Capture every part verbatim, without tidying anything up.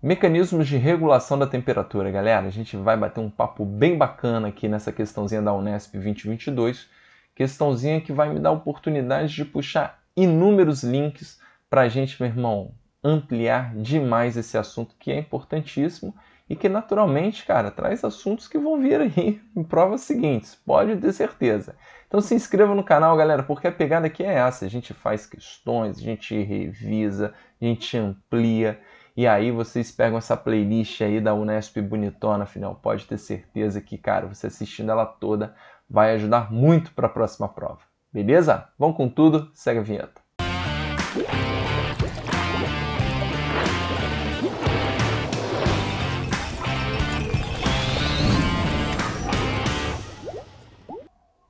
Mecanismos de regulação da temperatura, galera. A gente vai bater um papo bem bacana aqui nessa questãozinha da Unesp vinte e vinte e dois. Questãozinha que vai me dar a oportunidade de puxar inúmeros links para a gente, meu irmão, ampliar demais esse assunto que é importantíssimo e que, naturalmente, cara, traz assuntos que vão vir aí em provas seguintes. Pode ter certeza. Então se inscreva no canal, galera, porque a pegada aqui é essa. A gente faz questões, a gente revisa, a gente amplia. E aí vocês pegam essa playlist aí da Unesp bonitona, afinal, pode ter certeza que, cara, você assistindo ela toda vai ajudar muito para a próxima prova. Beleza? Vamos com tudo, segue a vinheta.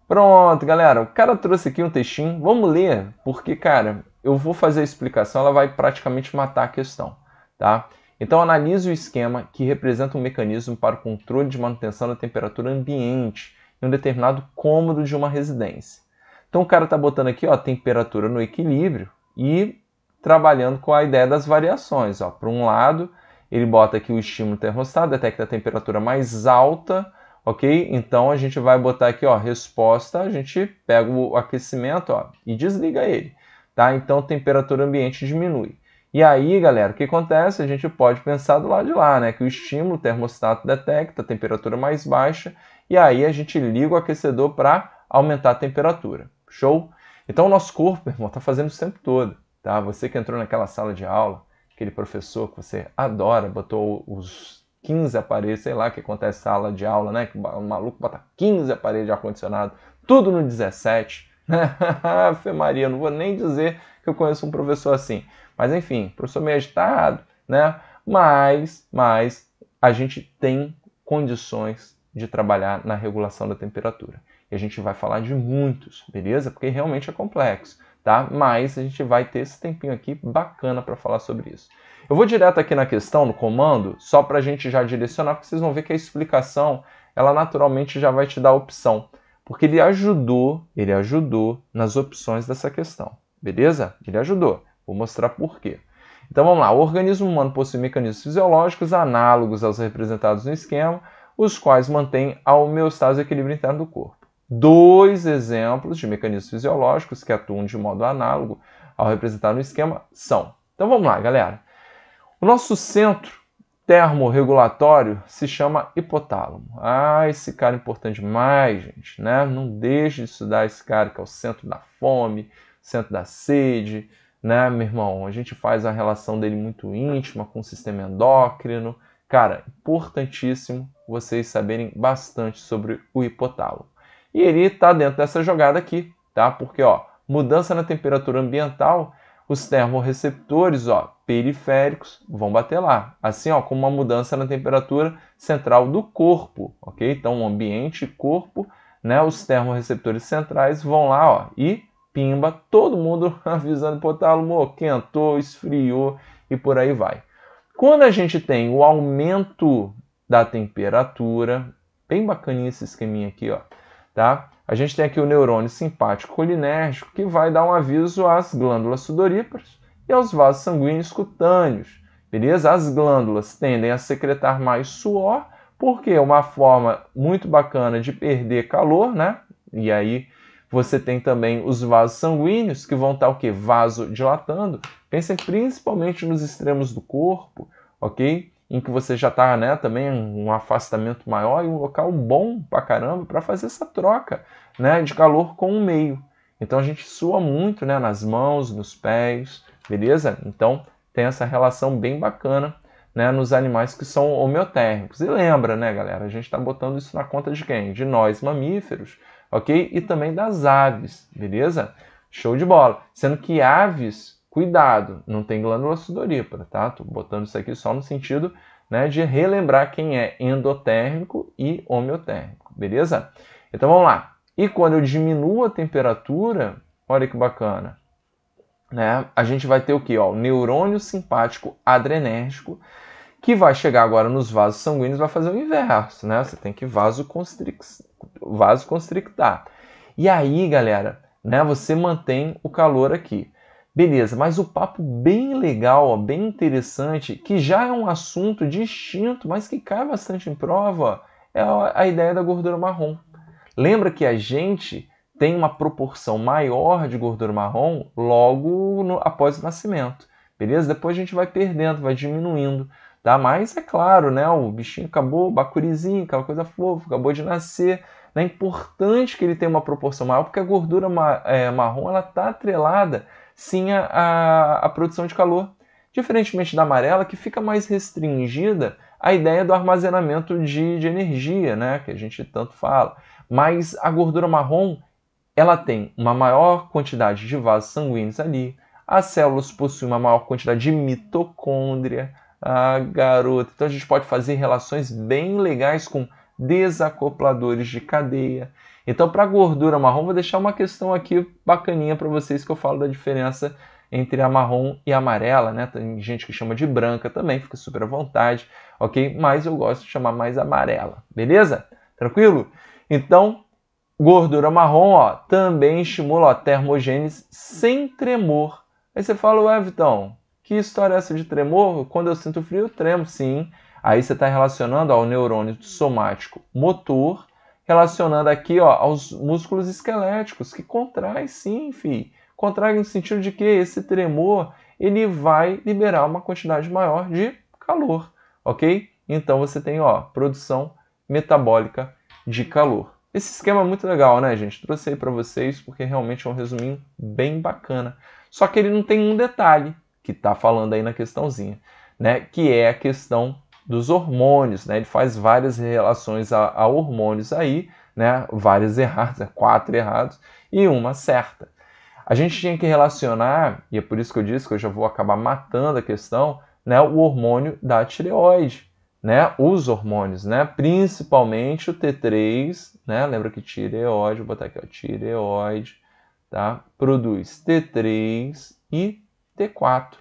Pronto, galera, o cara trouxe aqui um textinho, vamos ler, porque, cara, eu vou fazer a explicação, ela vai praticamente matar a questão. Tá? Então analise o esquema que representa um mecanismo para o controle de manutenção da temperatura ambiente em um determinado cômodo de uma residência. Então o cara está botando aqui, ó, temperatura no equilíbrio e trabalhando com a ideia das variações. Para um lado, ele bota aqui o estímulo termostato, detecta a temperatura mais alta, ok? Então a gente vai botar aqui, ó, resposta, a gente pega o aquecimento, ó, e desliga ele. Tá? Então a temperatura ambiente diminui. E aí, galera, o que acontece? A gente pode pensar do lado de lá, né? Que o estímulo, o termostato detecta a temperatura mais baixa e aí a gente liga o aquecedor para aumentar a temperatura. Show? Então o nosso corpo, meu irmão, está fazendo isso o tempo todo, tá? Você que entrou naquela sala de aula, aquele professor que você adora, botou os quinze aparelhos, sei lá o que acontece na sala de aula, né? Que o maluco bota quinze aparelhos de ar-condicionado, tudo no dezessete. Fê Maria, não vou nem dizer que eu conheço um professor assim. Mas enfim, professor meio agitado, né? Mas, mas a gente tem condições de trabalhar na regulação da temperatura. E a gente vai falar de muitos, beleza? Porque realmente é complexo, tá? Mas a gente vai ter esse tempinho aqui bacana para falar sobre isso. Eu vou direto aqui na questão, no comando, só para a gente já direcionar, porque vocês vão ver que a explicação, ela naturalmente já vai te dar a opção. Porque ele ajudou, ele ajudou nas opções dessa questão, beleza? Ele ajudou. Vou mostrar por quê. Então vamos lá. O organismo humano possui mecanismos fisiológicos análogos aos representados no esquema, os quais mantêm a homeostase e o equilíbrio interno do corpo. Dois exemplos de mecanismos fisiológicos que atuam de modo análogo ao representado no esquema são. Então vamos lá, galera. O nosso centro termorregulatório se chama hipotálamo. Ah, esse cara é importante demais, gente, né? Não deixe de estudar esse cara que é o centro da fome, centro da sede. Né, meu irmão? A gente faz a relação dele muito íntima com o sistema endócrino. Cara, importantíssimo vocês saberem bastante sobre o hipotálamo. E ele está dentro dessa jogada aqui, tá? Porque, ó, mudança na temperatura ambiental, os termorreceptores, ó, periféricos vão bater lá. Assim, ó, como uma mudança na temperatura central do corpo, ok? Então, ambiente e corpo, né? Os termorreceptores centrais vão lá, ó, e pimba, todo mundo avisando hipotálamo, quentou, esfriou e por aí vai. Quando a gente tem o aumento da temperatura, bem bacaninha esse esqueminha aqui, ó, tá? A gente tem aqui o neurônio simpático colinérgico, que vai dar um aviso às glândulas sudoríparas e aos vasos sanguíneos cutâneos, beleza? As glândulas tendem a secretar mais suor, porque é uma forma muito bacana de perder calor, né? E aí você tem também os vasos sanguíneos, que vão estar o quê? Vasodilatando. Pensem principalmente nos extremos do corpo, ok? Em que você já está, né, também um afastamento maior e um local bom pra caramba para fazer essa troca, né, de calor com o meio. Então a gente sua muito, né, nas mãos, nos pés, beleza? Então tem essa relação bem bacana, né, nos animais que são homeotérmicos. E lembra, né, galera, a gente está botando isso na conta de quem? De nós, mamíferos. Ok? E também das aves, beleza? Show de bola. Sendo que aves, cuidado, não tem glândula sudorípara, tá? Tô botando isso aqui só no sentido, né, de relembrar quem é endotérmico e homeotérmico, beleza? Então vamos lá. E quando eu diminuo a temperatura, olha que bacana, né? A gente vai ter o quê? Ó, o neurônio simpático adrenérgico, que vai chegar agora nos vasos sanguíneos, vai fazer o inverso, né? Você tem que vasoconstrictar. vasoconstrictar. E aí, galera, né, você mantém o calor aqui. Beleza, mas o papo bem legal, ó, bem interessante, que já é um assunto distinto, mas que cai bastante em prova, é a ideia da gordura marrom. Lembra que a gente tem uma proporção maior de gordura marrom logo no, após o nascimento, beleza? Depois a gente vai perdendo, vai diminuindo, tá? Mas é claro, né? O bichinho acabou, o bacurizinho, aquela coisa fofa, acabou de nascer. É importante que ele tenha uma proporção maior, porque a gordura marrom está atrelada, sim, à, à produção de calor. Diferentemente da amarela, que fica mais restringida à ideia do armazenamento de, de energia, né? Que a gente tanto fala. Mas a gordura marrom, ela tem uma maior quantidade de vasos sanguíneos ali, as células possuem uma maior quantidade de mitocôndria, ah, garota. Então a gente pode fazer relações bem legais com desacopladores de cadeia. Então, para a gordura marrom, vou deixar uma questão aqui bacaninha para vocês, que eu falo da diferença entre a marrom e a amarela, né? Tem gente que chama de branca também, fica super à vontade, ok? Mas eu gosto de chamar mais amarela, beleza? Tranquilo? Então, gordura marrom, ó, também estimula a termogênese sem tremor. Aí você fala, ué, Vitão, que história é essa de tremor? Quando eu sinto frio, eu tremo, sim. Aí você está relacionando ao neurônio somático motor, relacionando aqui, ó, aos músculos esqueléticos, que contrai sim, fi. Contrai no sentido de que esse tremor, ele vai liberar uma quantidade maior de calor, ok? Então você tem, ó, produção metabólica de calor. Esse esquema é muito legal, né, gente? Trouxe aí para vocês, porque realmente é um resuminho bem bacana. Só que ele não tem um detalhe, que está falando aí na questãozinha, né? Que é a questão dos hormônios, né? Ele faz várias relações a, a hormônios aí, né? Várias erradas, quatro errados e uma certa. A gente tinha que relacionar, e é por isso que eu disse que eu já vou acabar matando a questão, né? O hormônio da tireoide, né? Os hormônios, né? Principalmente o T três, né? Lembra que tireoide, vou botar aqui, ó, tireoide, tá? Produz T três e T quatro,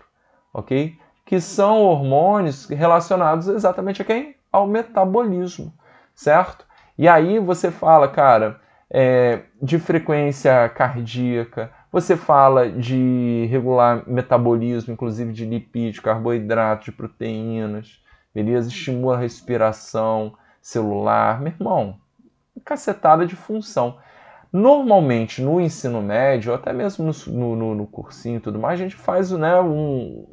ok? Que são hormônios relacionados exatamente a quem? Ao metabolismo, certo? E aí você fala, cara, é, de frequência cardíaca, você fala de regular metabolismo, inclusive de lipídio, carboidrato, de proteínas, beleza? Estimula a respiração celular, meu irmão, cacetada de função. Normalmente, no ensino médio, até mesmo no, no, no cursinho e tudo mais, a gente faz, né, um...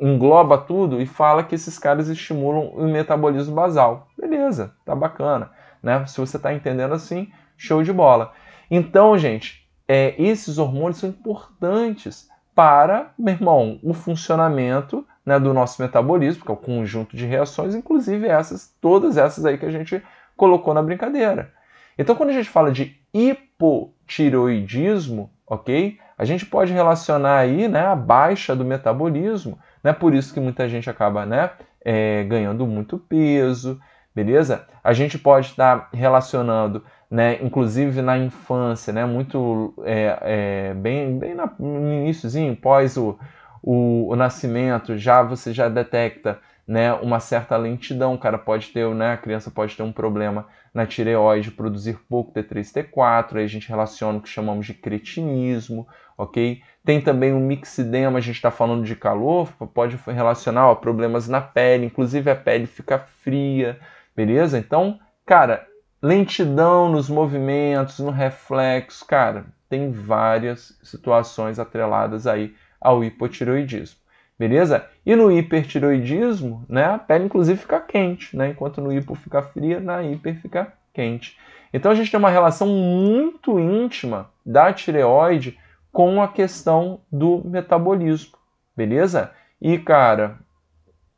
engloba tudo e fala que esses caras estimulam o metabolismo basal. Beleza, tá bacana, né? Se você tá entendendo assim, show de bola. Então, gente, é, esses hormônios são importantes para, meu irmão, o funcionamento, né, do nosso metabolismo, que é o conjunto de reações, inclusive essas, todas essas aí que a gente colocou na brincadeira. Então, quando a gente fala de hipotireoidismo, ok? A gente pode relacionar aí, né, a baixa do metabolismo, né? Por isso que muita gente acaba, né, é, ganhando muito peso, beleza? A gente pode estar relacionando, né, inclusive na infância, né, muito é, é, bem, bem no iníciozinho, pós o, o, o nascimento, já você já detecta, né, uma certa lentidão. O cara pode ter, né, a criança pode ter um problema na tireoide, produzir pouco T três, T quatro, aí a gente relaciona o que chamamos de cretinismo, ok? Tem também o mixidema, a gente está falando de calor, pode relacionar, ó, problemas na pele, inclusive a pele fica fria, beleza? Então, cara, lentidão nos movimentos, no reflexo, cara, tem várias situações atreladas aí ao hipotireoidismo. Beleza? E no hipertireoidismo, né, a pele inclusive fica quente, né? Enquanto no hipo fica fria, na hiper fica quente. Então a gente tem uma relação muito íntima da tireoide com a questão do metabolismo, beleza? E, cara,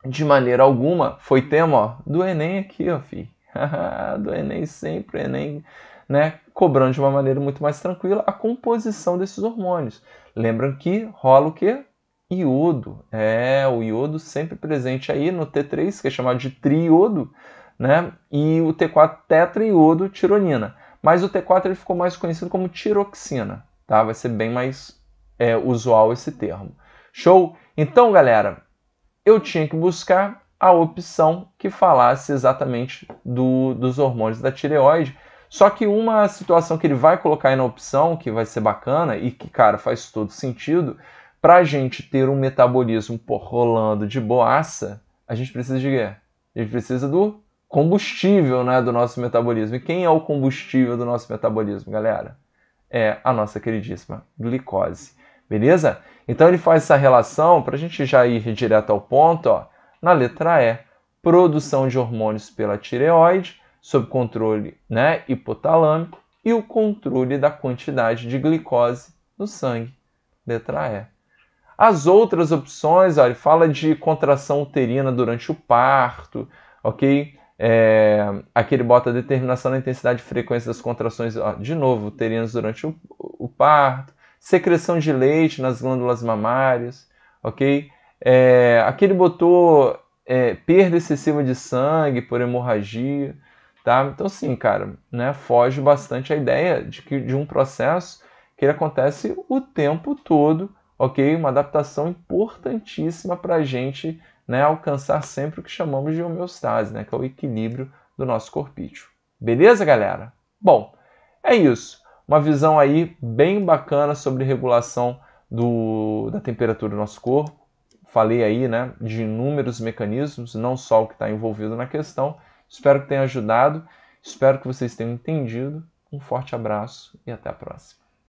de maneira alguma, foi tema, ó, do Enem aqui, ó, filho. Do Enem sempre, Enem, né, cobrando de uma maneira muito mais tranquila a composição desses hormônios. Lembram que rola o quê? Iodo, é, o iodo sempre presente aí no T três, que é chamado de triiodo, né, e o T quatro, tetraiodotironina, mas o T quatro ele ficou mais conhecido como tiroxina, tá, vai ser bem mais é, usual esse termo. Show? Então, galera, eu tinha que buscar a opção que falasse exatamente do, dos hormônios da tireoide, só que uma situação que ele vai colocar aí na opção, que vai ser bacana e que, cara, faz todo sentido, para a gente ter um metabolismo rolando de boaça, a gente precisa de quê? A gente precisa do combustível, né, do nosso metabolismo. E quem é o combustível do nosso metabolismo, galera? É a nossa queridíssima glicose, beleza? Então ele faz essa relação, para a gente já ir direto ao ponto, ó, na letra E, produção de hormônios pela tireoide, sob controle, né, hipotalâmico, e o controle da quantidade de glicose no sangue, letra E. As outras opções, ó, ele fala de contração uterina durante o parto, ok? É, aqui ele bota determinação da intensidade e frequência das contrações, ó, de novo, uterinas durante o, o parto, secreção de leite nas glândulas mamárias, ok? É, aqui ele botou é, perda excessiva de sangue por hemorragia, tá? Então, sim, cara, né, foge bastante a ideia de, que, de um processo que ele acontece o tempo todo, ok? Uma adaptação importantíssima para a gente, né, alcançar sempre o que chamamos de homeostase, né, que é o equilíbrio do nosso corpício. Beleza, galera? Bom, é isso. Uma visão aí bem bacana sobre regulação do, da temperatura do nosso corpo. Falei aí, né, de inúmeros mecanismos, não só o que está envolvido na questão. Espero que tenha ajudado. Espero que vocês tenham entendido. Um forte abraço e até a próxima.